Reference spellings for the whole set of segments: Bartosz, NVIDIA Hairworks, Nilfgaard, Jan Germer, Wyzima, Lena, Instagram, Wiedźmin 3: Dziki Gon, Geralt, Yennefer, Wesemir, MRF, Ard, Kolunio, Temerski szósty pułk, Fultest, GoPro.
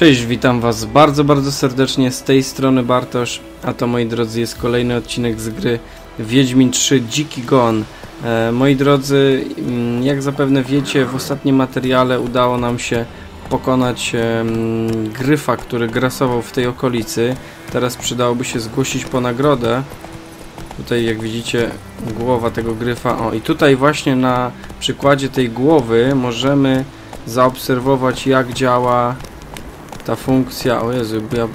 Cześć, witam was bardzo, bardzo serdecznie, z tej strony Bartosz, a to, moi drodzy, jest kolejny odcinek z gry Wiedźmin 3: Dziki Gon. Moi drodzy, jak zapewne wiecie, w ostatnim materiale udało nam się pokonać gryfa, który grasował w tej okolicy. Teraz przydałoby się zgłosić po nagrodę. Tutaj, jak widzicie, głowa tego gryfa. O, i tutaj właśnie na przykładzie tej głowy możemy zaobserwować, jak działa ta funkcja. O Jezu, ja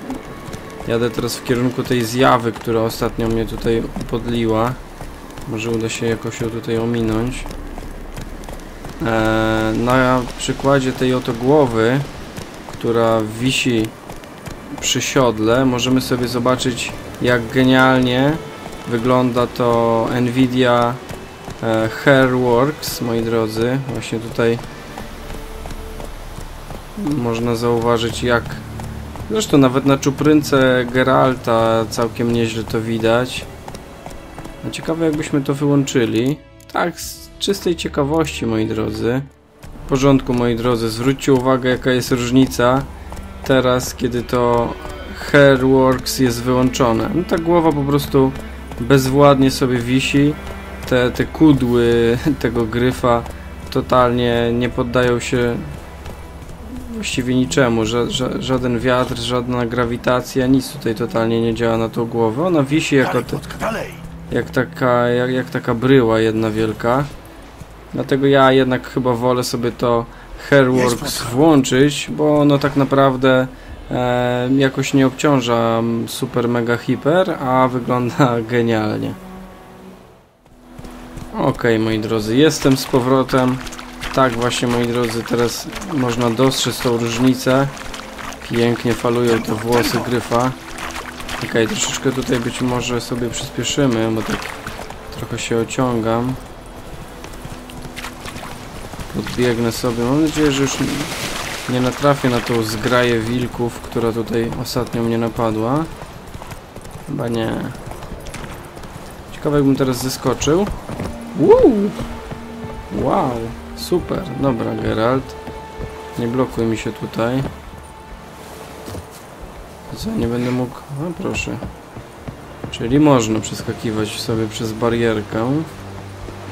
jadę teraz w kierunku tej zjawy, która ostatnio mnie tutaj podliła. Może uda się jakoś ją tutaj ominąć. Na przykładzie tej oto głowy, która wisi przy siodle, możemy sobie zobaczyć, jak genialnie wygląda to NVIDIA Hairworks, moi drodzy. Właśnie tutaj można zauważyć, jak... Zresztą nawet na czuprynce Geralta całkiem nieźle to widać. A ciekawe, jakbyśmy to wyłączyli. Tak, z czystej ciekawości, moi drodzy. W porządku, moi drodzy, zwróćcie uwagę, jaka jest różnica teraz, kiedy to Hairworks jest wyłączone. No, ta głowa po prostu bezwładnie sobie wisi. Te kudły tego gryfa totalnie nie poddają się właściwie niczemu, żaden wiatr, żadna grawitacja, nic tutaj totalnie nie działa na tą głowę. Ona wisi jako taka bryła jedna wielka. Dlatego ja jednak chyba wolę sobie to Hairworks włączyć, bo ono tak naprawdę jakoś nie obciąża super mega hiper, a wygląda genialnie. Okej, moi drodzy, jestem z powrotem. Tak właśnie, moi drodzy, teraz można dostrzec tą różnicę. Pięknie falują te włosy gryfa. Okej, troszeczkę tutaj być może sobie przyspieszymy, bo tak trochę się ociągam. Podbiegnę sobie. Mam nadzieję, że już nie natrafię na tą zgraję wilków, która tutaj ostatnio mnie napadła. Chyba nie. Ciekawe, jakbym teraz zeskoczył. Wow! Super, dobra, Geralt. Nie blokuj mi się tutaj. Co, nie będę mógł... No proszę. Czyli można przeskakiwać sobie przez barierkę.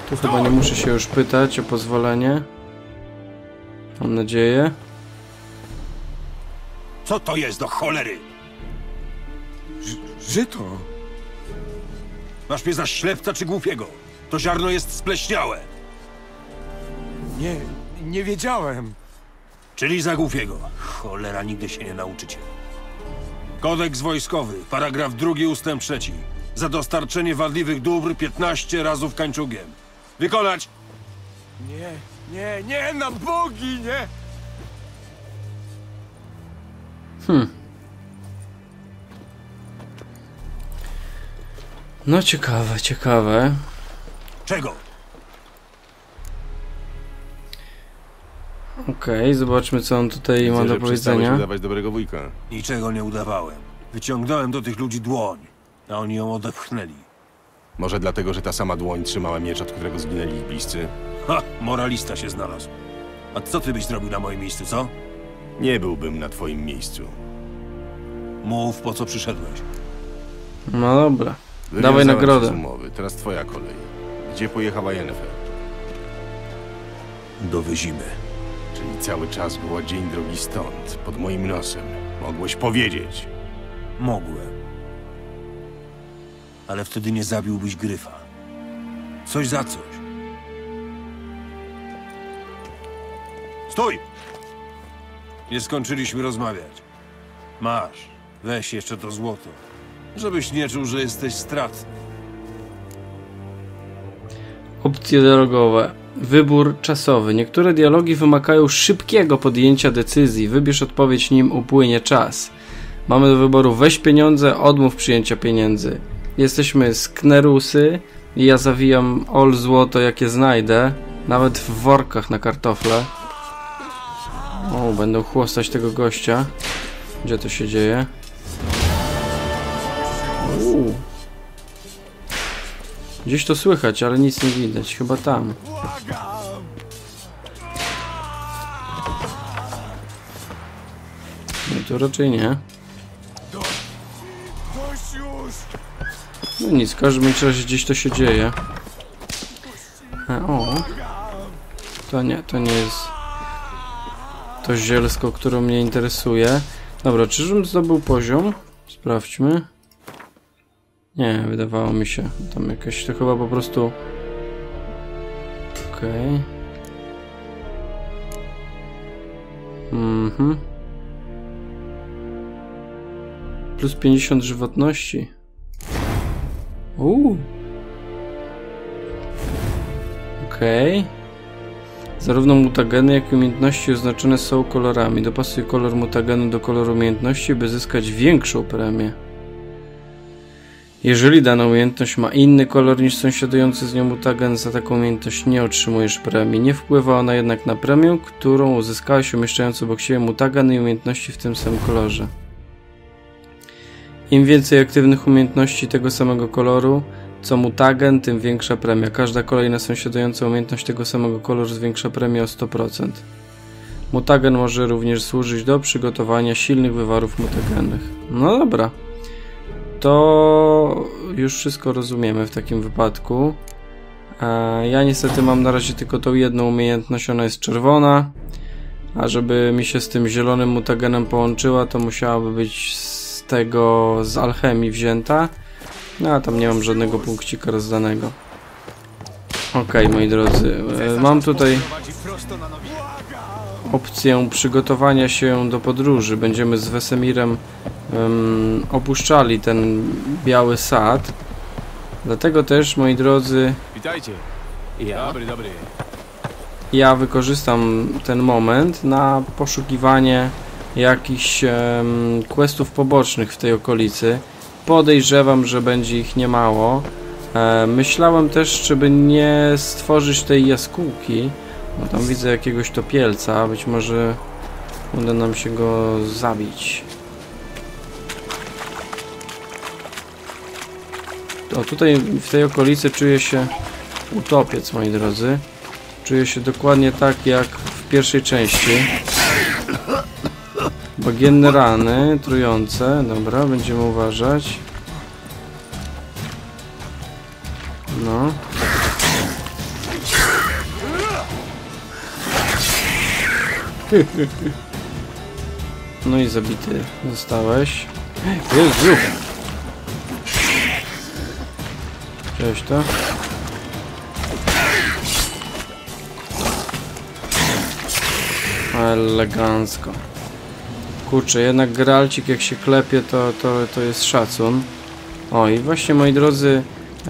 Tu chyba nie muszę się już pytać o pozwolenie. Mam nadzieję. Co to jest do cholery? Żyto. Masz mnie za ślepca czy głupiego? To ziarno jest spleśniałe. Nie wiedziałem. Czyli za głupiego. Cholera, nigdy się nie nauczycie. Kodeks wojskowy, paragraf 2 ust. 3. Za dostarczenie wadliwych dóbr 15 razów kańczugiem. Wykonać! Nie, na bogi, nie! No ciekawe. Czego? Okej, zobaczmy, co on tutaj ma do powiedzenia. Udawać dobrego wujka. Niczego nie udawałem. Wyciągnąłem do tych ludzi dłoń, a oni ją odepchnęli. Może dlatego, że ta sama dłoń trzymała miecz, od którego zginęli ich bliscy? Ha! Moralista się znalazł. A co ty byś zrobił na moim miejscu, co? Nie byłbym na twoim miejscu. Mów, po co przyszedłeś. No dobra. Dawaj nagrodę. Umowy. Teraz twoja kolej. Gdzie pojechała Yennefer? Do Wyzimy. Czyli cały czas była dzień drogi stąd, pod moim nosem. Mogłeś powiedzieć. Mogłem. Ale wtedy nie zabiłbyś gryfa. Coś za coś. Stój! Nie skończyliśmy rozmawiać. Masz, weź jeszcze to złoto, żebyś nie czuł, że jesteś stratny. Opcje dialogowe. Wybór czasowy. Niektóre dialogi wymagają szybkiego podjęcia decyzji. Wybierz odpowiedź, nim upłynie czas. Mamy do wyboru: weź pieniądze, odmów przyjęcia pieniędzy. Jesteśmy sknerusy i ja zawijam all złoto, jakie znajdę. Nawet w workach na kartofle. O, będą chłostać tego gościa. Gdzie to się dzieje? Gdzieś to słychać, ale nic nie widać. Chyba tam. to raczej nie. No nic, w każdym razie gdzieś to się dzieje. O! To nie jest to zielsko, które mnie interesuje. Dobra, czyżbym zdobył poziom? Sprawdźmy. Nie, wydawało mi się. Tam jakieś, to chyba po prostu... Okej. Mhm. Plus 50 żywotności. Okej. Zarówno mutageny, jak i umiejętności oznaczone są kolorami. Dopasuj kolor mutagenu do koloru umiejętności, by zyskać większą premię. Jeżeli dana umiejętność ma inny kolor niż sąsiadujący z nią mutagen, za taką umiejętność nie otrzymujesz premii. Nie wpływa ona jednak na premię, którą uzyskałeś umieszczając obok siebie mutagen i umiejętności w tym samym kolorze. Im więcej aktywnych umiejętności tego samego koloru, co mutagen, tym większa premia. Każda kolejna sąsiadująca umiejętność tego samego koloru zwiększa premię o 100%. Mutagen może również służyć do przygotowania silnych wywarów mutagennych. No dobra. To już wszystko rozumiemy w takim wypadku. Ja niestety mam na razie tylko tą jedną umiejętność, ona jest czerwona. A żeby mi się z tym zielonym mutagenem połączyła, to musiałaby być z tego, z alchemii wzięta. No a tam nie mam żadnego punkcika rozdanego. Okej, moi drodzy, mam tutaj opcję przygotowania się do podróży. Będziemy z Wesemirem opuszczali ten biały sad. Dlatego też, moi drodzy, ja wykorzystam ten moment na poszukiwanie jakichś questów pobocznych w tej okolicy. Podejrzewam, że będzie ich niemało. Myślałem też, żeby nie stworzyć tej jaskółki. No tam widzę jakiegoś topielca, być może uda nam się go zabić. O, tutaj w tej okolicy czuję się utopiec, moi drodzy. Czuję się dokładnie tak, jak w pierwszej części. Bagienne rany, trujące. Dobra, będziemy uważać. No. No i zabity zostałeś. Jezu! Cześć to. Elegancko. Kurczę, jednak Geralcik jak się klepie, to jest szacun. O i właśnie, moi drodzy,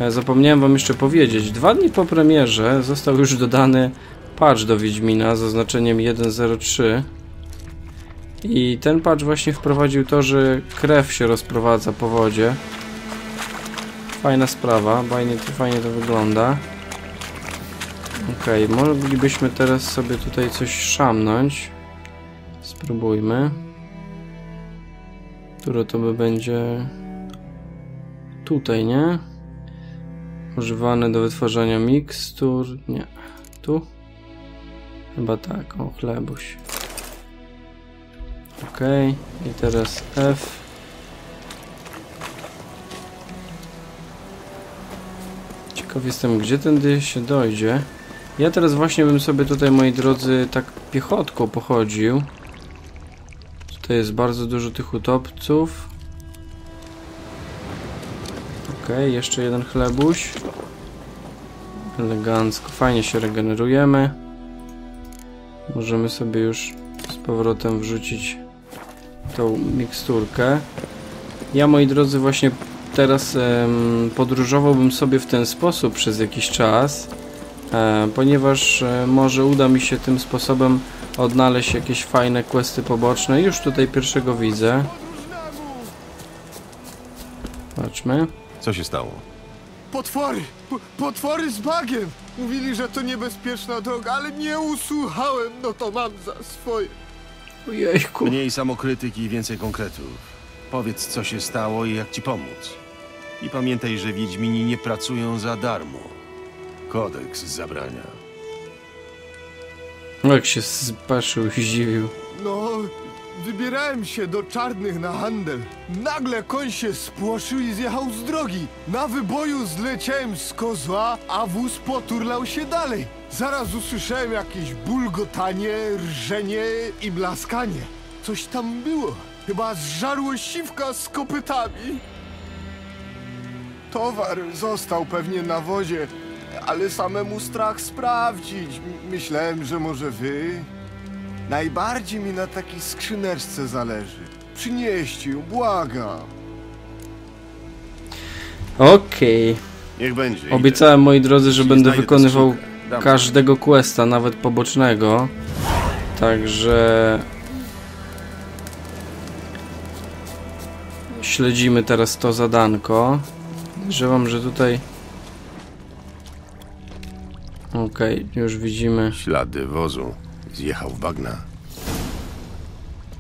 zapomniałem wam jeszcze powiedzieć. 2 dni po premierze został już dodany patch do Wiedźmina z oznaczeniem 1.03. I ten patch właśnie wprowadził to, że krew się rozprowadza po wodzie. Fajna sprawa, fajnie to wygląda. Okej, moglibyśmy teraz sobie tutaj coś szamnąć. Spróbujmy. Które to by będzie... Tutaj, nie? Używane do wytwarzania mikstur... Nie. Tu? Chyba tak, o chlebuś. Okej, i teraz F. Ciekaw jestem, gdzie tędy się dojdzie. Ja teraz właśnie bym sobie tutaj, moi drodzy, tak piechotką pochodził. Tutaj jest bardzo dużo tych utopców. Okej, jeszcze jeden chlebuś. Elegancko, fajnie się regenerujemy. Możemy sobie już z powrotem wrzucić tą miksturkę. Ja, moi drodzy, właśnie teraz podróżowałbym sobie w ten sposób przez jakiś czas, ponieważ może uda mi się tym sposobem odnaleźć jakieś fajne questy poboczne. Już tutaj pierwszego widzę. Patrzmy. Co się stało? Potwory! Potwory z bagiem! Mówili, że to niebezpieczna droga, ale nie usłuchałem, no to mam za swoje. Ojejku. Mniej samokrytyki i więcej konkretów. Powiedz, co się stało i jak ci pomóc. I pamiętaj, że Wiedźmini nie pracują za darmo. Kodeks zabrania. Jak się spaszył i zdziwił. No, Wybierałem się do czarnych na handel. Nagle koń się spłoszył i zjechał z drogi. Na wyboju zleciałem z kozła, a wóz poturlał się dalej. Zaraz usłyszałem jakieś bulgotanie, rżenie i blaskanie. Coś tam było. Chyba zżarło siwka z kopytami. Towar został pewnie na wozie, ale samemu strach sprawdzić. Myślałem, że może wy... Najbardziej mi na takiej skrzyneczce zależy. Przynieście ją, błagam. Okej. Niech będzie. Obiecałem, moi drodzy, że będę wykonywał każdego questa, nawet pobocznego. Także... Śledzimy teraz to zadanko. Podejrzewam, że tutaj... Okej, już widzimy... Ślady wozu. Zjechał w bagna.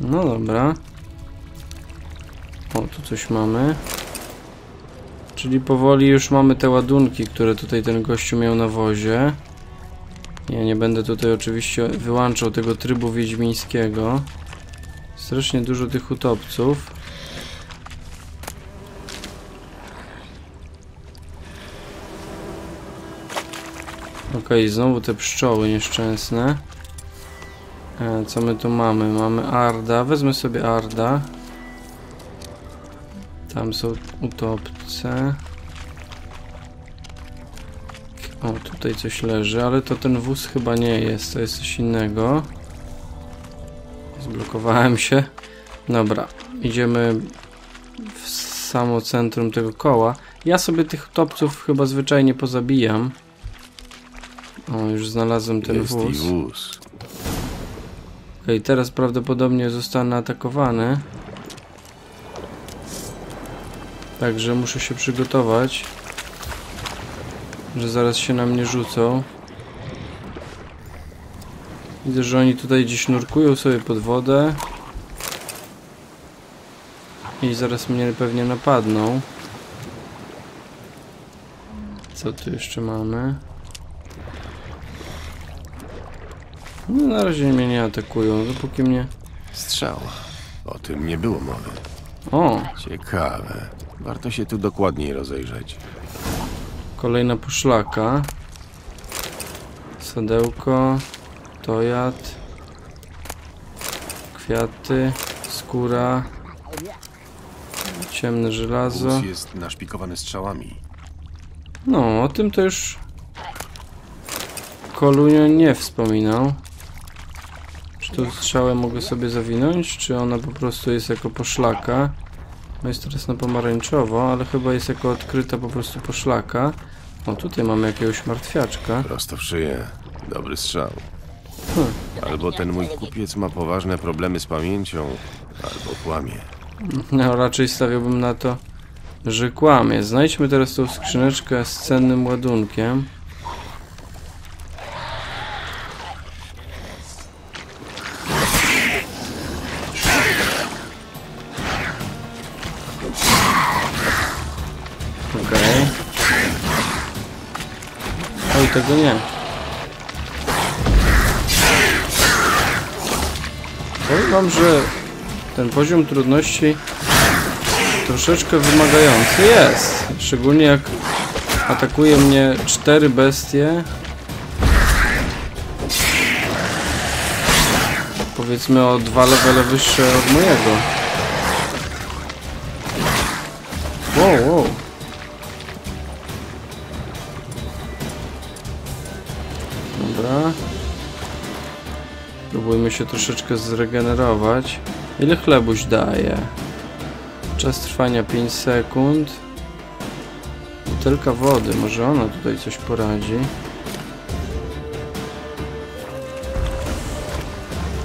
No dobra. O, tu coś mamy. Czyli powoli już mamy te ładunki, które tutaj ten gościu miał na wozie. Ja nie będę tutaj oczywiście wyłączał tego trybu wiedźmińskiego. Strasznie dużo tych utopców. Okej, znowu te pszczoły nieszczęsne. Co my tu mamy? Mamy Arda. Wezmę sobie Arda. Tam są utopce. O, tutaj coś leży, ale to ten wóz chyba nie jest. To jest coś innego. Zblokowałem się. Dobra, idziemy w samo centrum tego koła. Ja sobie tych utopców chyba zwyczajnie pozabijam. O, już znalazłem ten wóz. Okej, teraz prawdopodobnie zostanę atakowany. Także muszę się przygotować, że zaraz się na mnie rzucą. Widzę, że oni tutaj gdzieś nurkują sobie pod wodę. I zaraz mnie pewnie napadną. Co tu jeszcze mamy? No, na razie mnie nie atakują, dopóki mnie... Strzał. O tym nie było mowy. O! Ciekawe. Warto się tu dokładniej rozejrzeć. Kolejna poszlaka. Sadełko. Tojad. Kwiaty. Skóra. Ciemne żelazo. Wóz jest naszpikowany strzałami. No, o tym to już... Kolunio nie wspominał. Czy tą strzałę mogę sobie zawinąć, czy ona po prostu jest jako poszlaka? No jest teraz na pomarańczowo, ale chyba jest jako odkryta po prostu poszlaka. O, tutaj mamy jakiegoś martwiaczka. Prosto w szyję. Dobry strzał. Albo ten mój kupiec ma poważne problemy z pamięcią, albo kłamie. No, raczej stawiałbym na to, że kłamie. Znajdźmy teraz tą skrzyneczkę z cennym ładunkiem. Tego nie. Powiem wam, że ten poziom trudności troszeczkę wymagający jest. Szczególnie jak atakuje mnie 4 bestie. Powiedzmy o 2 levele wyższe od mojego. Wow, wow. Próbujmy się troszeczkę zregenerować. Ile chlebuś daje? Czas trwania 5 sekund. Butelka wody, może ona tutaj coś poradzi.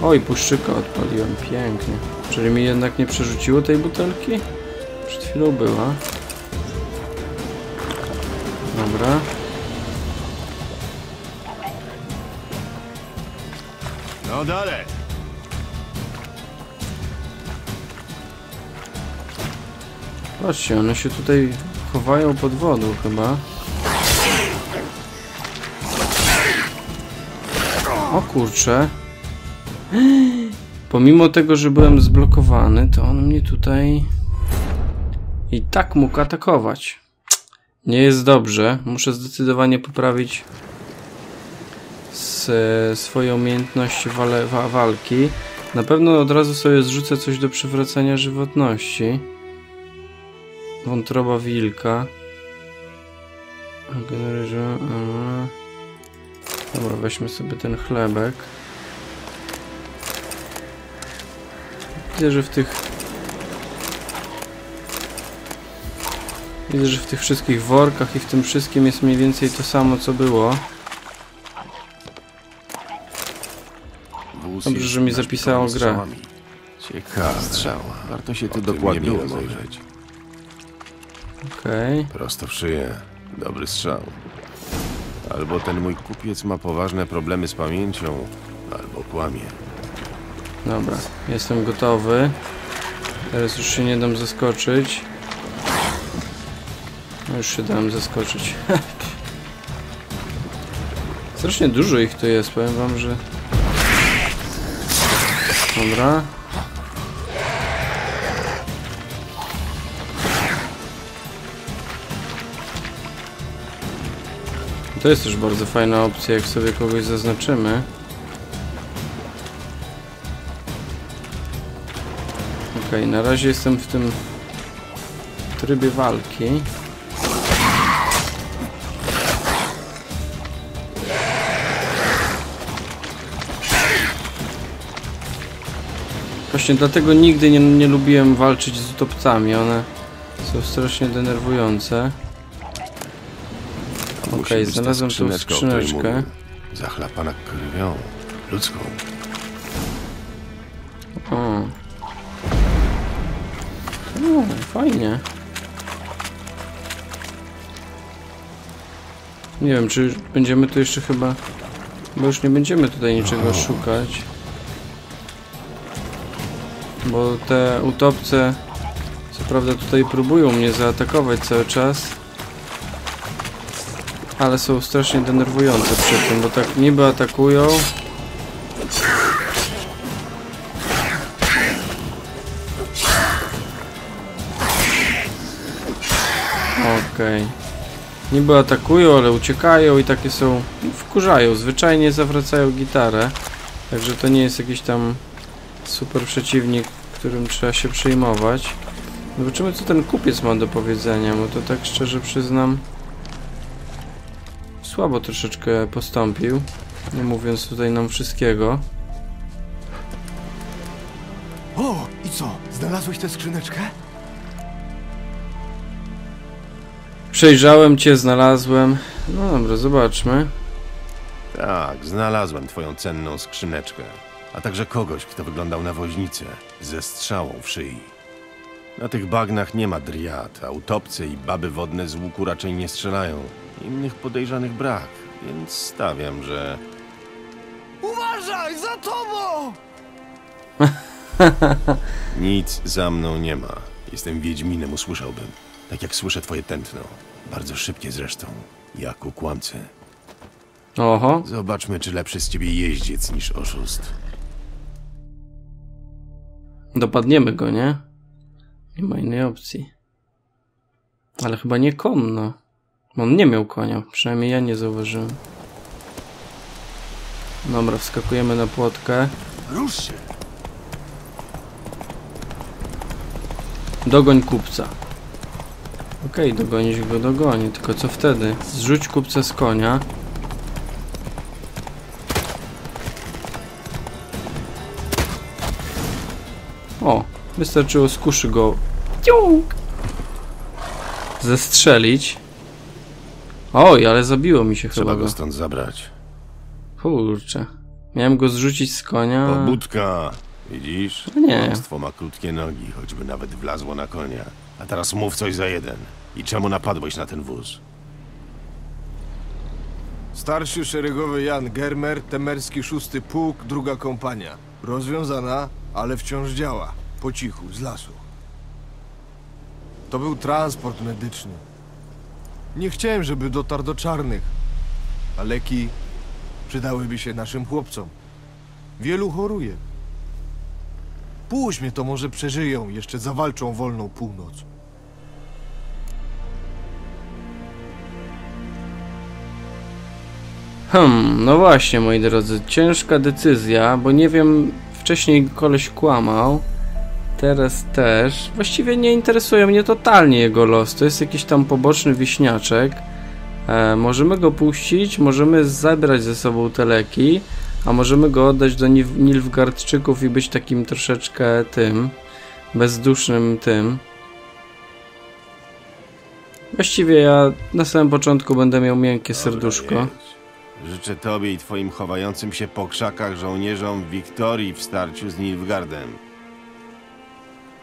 Oj, puszczyka odpaliłem, pięknie. Czyli mi jednak nie przerzuciło tej butelki? Przed chwilą była. Dobra. No dalej. Patrzcie, one się tutaj chowają pod wodą chyba. O kurczę. Pomimo tego, że byłem zblokowany, to on mnie tutaj i tak mógł atakować. Nie jest dobrze. Muszę zdecydowanie poprawić swoje umiejętności walki. Na pewno od razu sobie zrzucę coś do przywracania żywotności. Wątroba wilka. Dobra, weźmy sobie ten chlebek. Widzę, że w tych wszystkich workach i w tym wszystkim jest mniej więcej to samo, co było. Dobrze, że mi zapisało grę. Ciekawa strzała. Warto się tu dokładnie rozejrzeć. Okej. Prosto w szyję. Dobry strzał. Albo ten mój kupiec ma poważne problemy z pamięcią, albo kłamie. Dobra, jestem gotowy. Teraz już się nie dam zaskoczyć. No już się dałem zaskoczyć. Strasznie dużo ich tu jest, powiem wam, że... Dobra. To jest też bardzo fajna opcja, jak sobie kogoś zaznaczymy. Okej, na razie jestem w tym trybie walki. Właśnie dlatego nigdy nie lubiłem walczyć z utopcami, one są strasznie denerwujące. Okej, znalazłem tą skrzyneczkę. Zachlapana krwią ludzką. O, fajnie. Nie wiem, czy będziemy tu jeszcze chyba... Bo już nie będziemy tutaj niczego szukać. Bo te utopce, co prawda, tutaj próbują mnie zaatakować cały czas. Ale są strasznie denerwujące przy tym, bo tak niby atakują. Okej. Niby atakują, ale uciekają i takie są... Wkurzają, zwyczajnie zawracają gitarę. Także to nie jest jakiś tam super przeciwnik, którym trzeba się przejmować. Zobaczymy, co ten kupiec ma do powiedzenia, bo to tak szczerze przyznam... Słabo troszeczkę postąpił, nie mówiąc tutaj nam wszystkiego. O, i co? Znalazłeś tę skrzyneczkę? Przejrzałem cię, znalazłem. No dobra, zobaczmy. Tak, znalazłem twoją cenną skrzyneczkę, a także kogoś, kto wyglądał na woźnicę ze strzałą w szyi. Na tych bagnach nie ma driad, a utopce i baby wodne z łuku raczej nie strzelają. Innych podejrzanych brak, więc stawiam, że... Uważaj! Za tobą! Nic za mną nie ma. Jestem wiedźminem, usłyszałbym. Tak jak słyszę twoje tętno. Bardzo szybkie zresztą. Jak u kłamcy. Oho. Zobaczmy, czy lepszy z ciebie jeździec niż oszust. Dopadniemy go, nie? Nie ma innej opcji. Ale chyba nie konno. On nie miał konia, przynajmniej ja nie zauważyłem. Dobra, wskakujemy na płotkę. Rusz się! Dogoń kupca. Okej, dogonić go dogoni, tylko co wtedy? Zrzuć kupca z konia. O, wystarczyło z kuszy go zestrzelić. Oj, ale zabiło mi się chyba. Trzeba go stąd zabrać. Kurczę. Miałem go zrzucić z konia. Pobudka! Widzisz? Nie. Kłamstwo ma krótkie nogi, choćby nawet wlazło na konia. A teraz mów coś za jeden. I czemu napadłeś na ten wóz? Starszy szeregowy Jan Germer, Temerski szósty pułk, druga kompania. Rozwiązana, ale wciąż działa. Po cichu, z lasu. To był transport medyczny. Nie chciałem, żeby dotarł do czarnych, a leki przydałyby się naszym chłopcom. Wielu choruje. Puśćmy to, może przeżyją, jeszcze zawalczą wolną północ. No właśnie, moi drodzy, ciężka decyzja, bo nie wiem, wcześniej koleś kłamał, teraz też. Właściwie nie interesuje mnie totalnie jego los, to jest jakiś tam poboczny wieśniaczek. Możemy go puścić, możemy zabrać ze sobą te leki, a możemy go oddać do Nilfgaardczyków i być takim troszeczkę tym, bezdusznym tym. Właściwie ja na samym początku będę miał miękkie serduszko. Życzę tobie i twoim chowającym się po krzakach żołnierzom wiktorii w starciu z Nilfgaardem.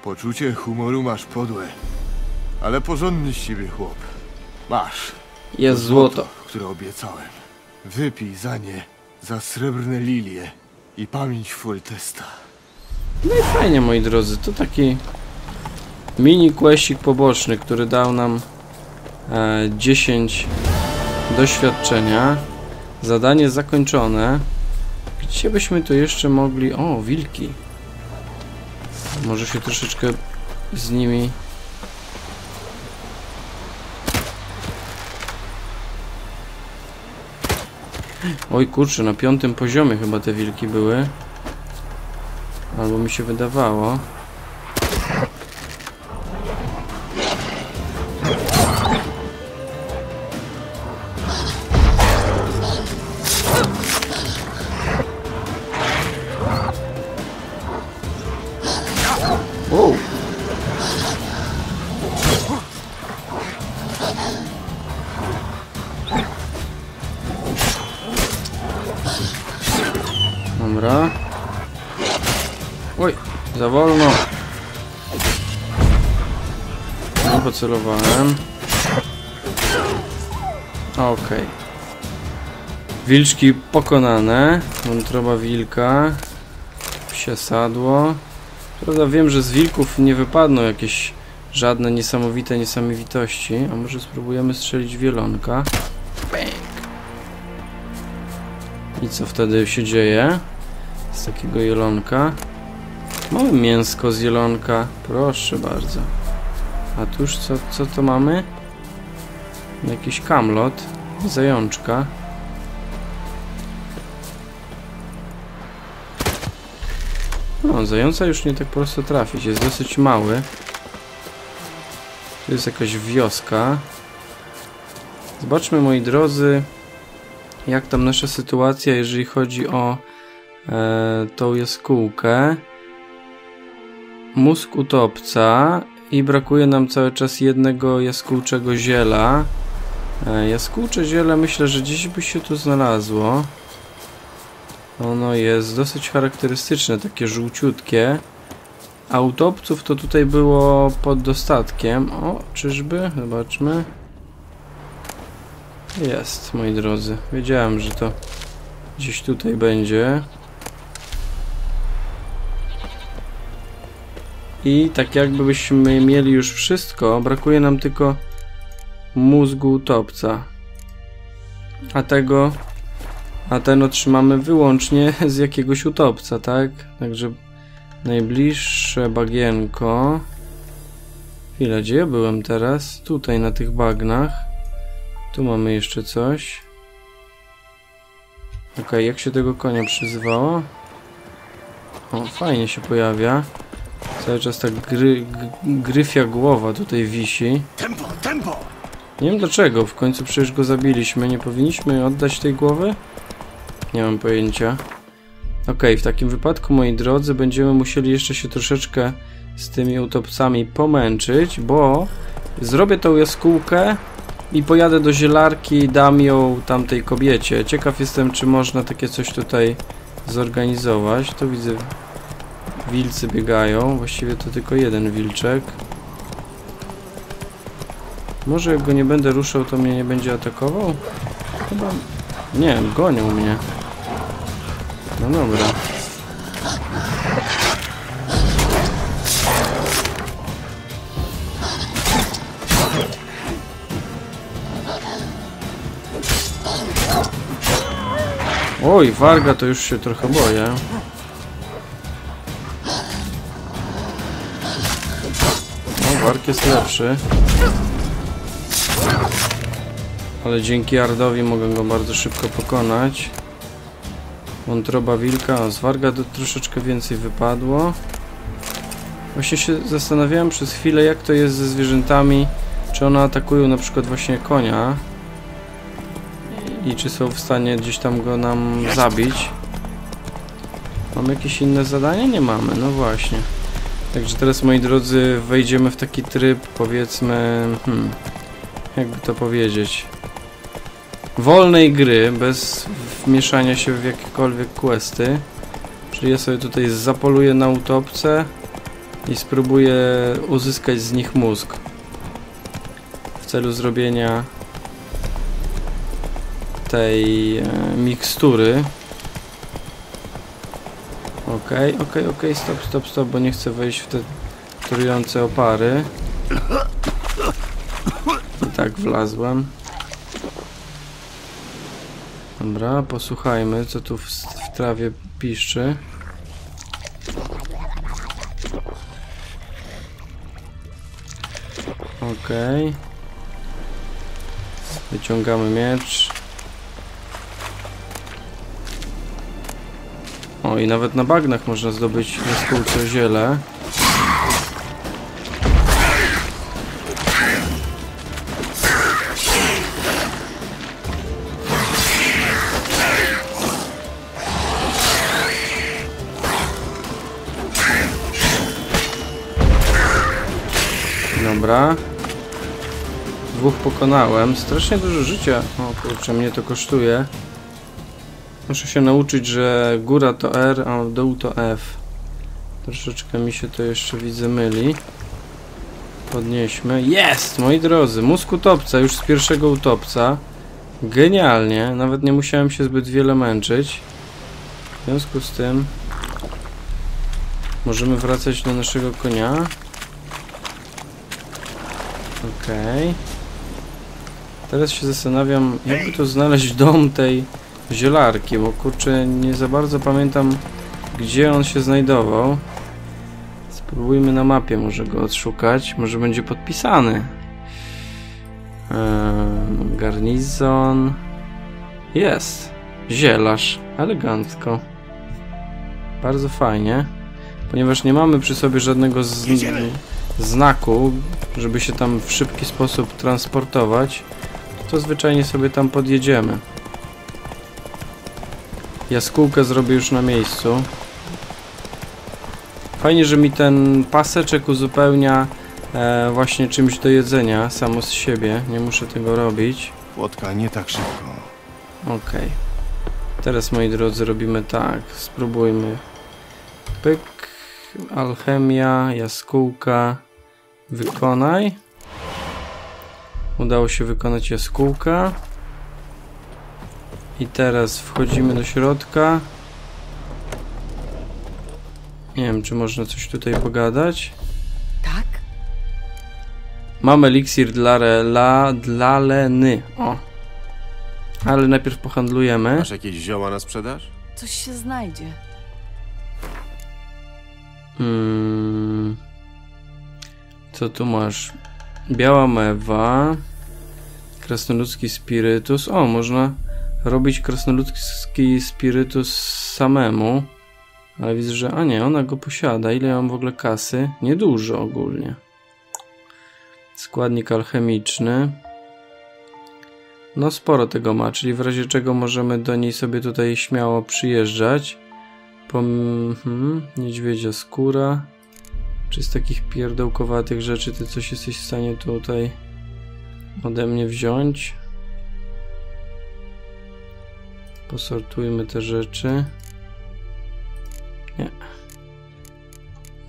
Poczucie humoru masz podłe, ale porządny z ciebie chłop. Masz. Jest złoto, które obiecałem. Wypij za nie, za srebrne lilie i pamięć Fultesta. No i fajnie, moi drodzy, to taki mini questik poboczny, który dał nam 10 doświadczenia. Zadanie zakończone. Gdzie byśmy tu jeszcze mogli... O, wilki. Może się troszeczkę z nimi... Oj kurczę, na 5. poziomie chyba te wilki były. Albo mi się wydawało. Celowałem. Okej. Wilczki pokonane. Wątroba wilka. Psie sadło. Prawda, wiem, że z wilków nie wypadną jakieś żadne niesamowite niesamowitości. A może spróbujemy strzelić wielonka. Bang. I co wtedy się dzieje? Z takiego jelonka. Mamy mięsko z jelonka. Proszę bardzo. A tuż co to mamy? Jakiś kamlot, zajączka. No, zająca już nie tak prosto trafić, jest dosyć mały. Tu jest jakaś wioska. Zobaczmy, moi drodzy, jak tam nasza sytuacja, jeżeli chodzi o tą jaskółkę. Mózg utopca. I brakuje nam cały czas jednego jaskółczego ziela. Jaskółcze ziele myślę, że gdzieś by się tu znalazło. Ono jest dosyć charakterystyczne, takie żółciutkie. A utopców to tutaj było pod dostatkiem. O, czyżby? Zobaczmy. Jest, moi drodzy. Wiedziałem, że to gdzieś tutaj będzie. I tak jakbyśmy mieli już wszystko, brakuje nam tylko mózgu utopca. A ten otrzymamy wyłącznie z jakiegoś utopca, tak? Także najbliższe bagienko. Chwila, gdzie ja byłem teraz? Tutaj na tych bagnach. Tu mamy jeszcze coś. Okej, jak się tego konia przyzywało? O, fajnie się pojawia. Cały czas ta gryfia głowa tutaj wisi. Tempo! Nie wiem dlaczego, w końcu przecież go zabiliśmy. Nie powinniśmy oddać tej głowy? Nie mam pojęcia. Okej, w takim wypadku, moi drodzy, będziemy musieli jeszcze się troszeczkę z tymi utopcami pomęczyć, bo zrobię tą jaskółkę i pojadę do zielarki i dam ją tamtej kobiecie. Ciekaw jestem, czy można takie coś tutaj zorganizować. To widzę... Wilcy biegają, właściwie to tylko jeden wilczek. Może jak go nie będę ruszał, to mnie nie będzie atakował? Chyba... Nie, gonią mnie. No dobra. Oj, warga to już się trochę boję. No, Bark jest lepszy. Ale dzięki Ardowi mogę go bardzo szybko pokonać. Wątroba wilka. Z warga troszeczkę więcej wypadło. Właśnie się zastanawiałem przez chwilę, jak to jest ze zwierzętami. Czy one atakują na przykład właśnie konia. I czy są w stanie gdzieś tam go nam zabić. Mamy jakieś inne zadanie? Nie mamy, no właśnie. Także teraz, moi drodzy, wejdziemy w taki tryb, powiedzmy... jakby to powiedzieć... wolnej gry, bez wmieszania się w jakiekolwiek questy. Czyli ja sobie tutaj zapoluję na utopce i spróbuję uzyskać z nich mózg. W celu zrobienia tej mikstury. Okej, stop, bo nie chcę wejść w te trujące opary. I tak wlazłem. Dobra, posłuchajmy, co tu w trawie piszczy. Okej. Wyciągamy miecz. O, i nawet na bagnach można zdobyć jaskółcze ziele. Dobra. Dwóch pokonałem. Strasznie dużo życia. O kurczę, mnie to kosztuje. Muszę się nauczyć, że góra to R, a dół to F. Troszeczkę mi się to jeszcze, widzę, myli. Podnieśmy. Jest! Moi drodzy, mózg utopca, już z pierwszego utopca. Genialnie, nawet nie musiałem się zbyt wiele męczyć. W związku z tym możemy wracać do naszego konia. Okej. Teraz się zastanawiam, jakby to znaleźć dom tej zielarki, bo kurczę, nie za bardzo pamiętam, gdzie on się znajdował. Spróbujmy na mapie może go odszukać, może będzie podpisany. Garnizon. Jest. Zielarz. Elegancko. Bardzo fajnie. Ponieważ nie mamy przy sobie żadnego znaku, żeby się tam w szybki sposób transportować, to zwyczajnie sobie tam podjedziemy. Jaskółkę zrobię już na miejscu. Fajnie, że mi ten paseczek uzupełnia właśnie czymś do jedzenia samo z siebie. Nie muszę tego robić. Płotka nie tak szybko. Okej. Teraz, moi drodzy, robimy tak. Spróbujmy. Pyk. Alchemia. Jaskółka. Wykonaj. Udało się wykonać jaskółka. I teraz wchodzimy do środka. Nie wiem, czy można coś tutaj pogadać. Tak? Mam eliksir dla Leny. O! Ale najpierw pohandlujemy. Masz jakieś zioła na sprzedaż? Coś się znajdzie. Co tu masz? Biała mewa. Krasnoludzki spirytus. O, można... robić krasnoludzki spirytus samemu. Ale widzę, że... a nie, ona go posiada. Ile ja mam w ogóle kasy? Niedużo ogólnie. Składnik alchemiczny. No sporo tego ma, czyli w razie czego możemy do niej sobie tutaj śmiało przyjeżdżać. Niedźwiedzia skóra. Czy z takich pierdełkowatych rzeczy ty coś jesteś w stanie tutaj ode mnie wziąć? Posortujmy te rzeczy. Nie.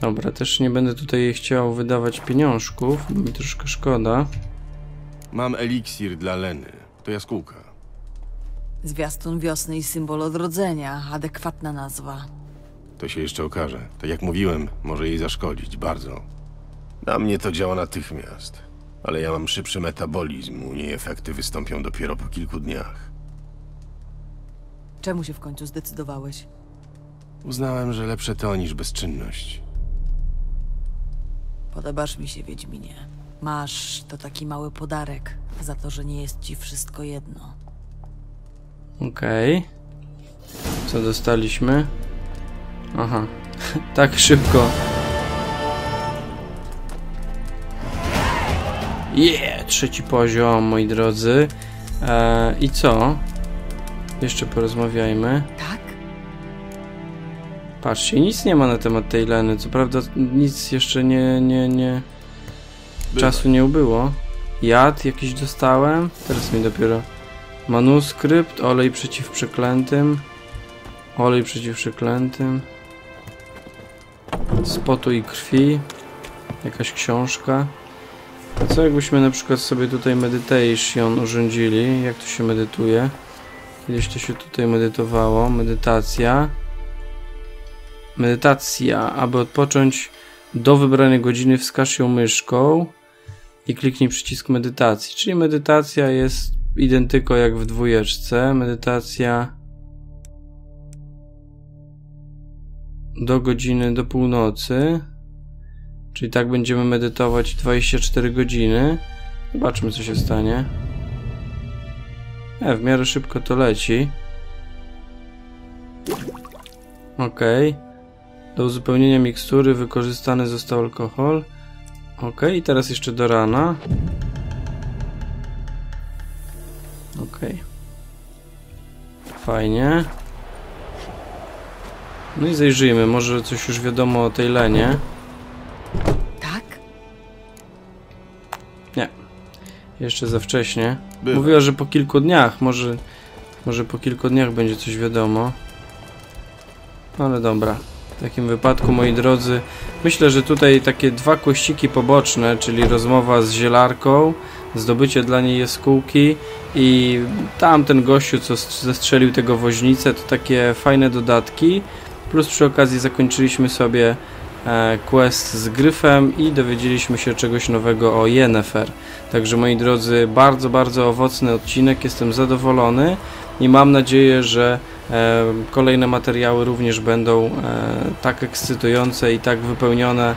Dobra, też nie będę tutaj chciał wydawać pieniążków, bo mi troszkę szkoda. Mam eliksir dla Leny. To jaskółka. Zwiastun wiosny i symbol odrodzenia. Adekwatna nazwa. To się jeszcze okaże. Tak jak mówiłem, może jej zaszkodzić. Bardzo. Na mnie to działa natychmiast. Ale ja mam szybszy metabolizm. U niej efekty wystąpią dopiero po kilku dniach. Czemu się w końcu zdecydowałeś? Uznałem, że lepsze to niż bezczynność. Podobasz mi się, Wiedźminie. Masz to taki mały podarek za to, że nie jest ci wszystko jedno. Okej. Co dostaliśmy? Aha, tak szybko. Trzeci poziom, moi drodzy. I co? Jeszcze porozmawiajmy. Tak? Patrzcie, nic nie ma na temat tej Leny. Co prawda nic jeszcze nie... Czasu nie ubyło. Jad jakiś dostałem. Teraz mi dopiero... Manuskrypt, olej przeciw przeklętym. Olej przeciw przeklętym. Z potu i krwi. Jakaś książka. A co jakbyśmy na przykład sobie tutaj meditation urządzili? Jak to się medytuje? Kiedyś to się tutaj medytowało. Medytacja. Medytacja. Aby odpocząć do wybranej godziny, wskaż ją myszką i kliknij przycisk medytacji. Czyli medytacja jest identyko jak w dwójeczce. Medytacja do godziny, do północy. Czyli tak będziemy medytować 24 godziny. Zobaczmy, co się stanie. W miarę szybko to leci. Okej. Do uzupełnienia mikstury wykorzystany został alkohol. Okej. I teraz jeszcze do rana. Okej. Fajnie. No i zajrzyjmy, może coś już wiadomo o tej Lenie. Tak? Nie. Jeszcze za wcześnie. Mówiła, że po kilku dniach, może po kilku dniach będzie coś wiadomo. Ale dobra. W takim wypadku, moi drodzy, myślę, że tutaj takie dwa kościki poboczne, czyli rozmowa z zielarką, zdobycie dla niej jaskółki i tamten gościu, co zestrzelił tego woźnicę, to takie fajne dodatki. Plus przy okazji zakończyliśmy sobie quest z Gryfem i dowiedzieliśmy się czegoś nowego o Yennefer. Także, moi drodzy, bardzo, bardzo owocny odcinek, jestem zadowolony i mam nadzieję, że kolejne materiały również będą tak ekscytujące i tak wypełnione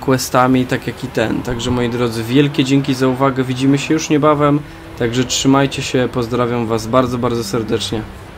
questami, tak jak i ten. Także, moi drodzy, wielkie dzięki za uwagę, widzimy się już niebawem, także trzymajcie się, pozdrawiam Was bardzo, bardzo serdecznie.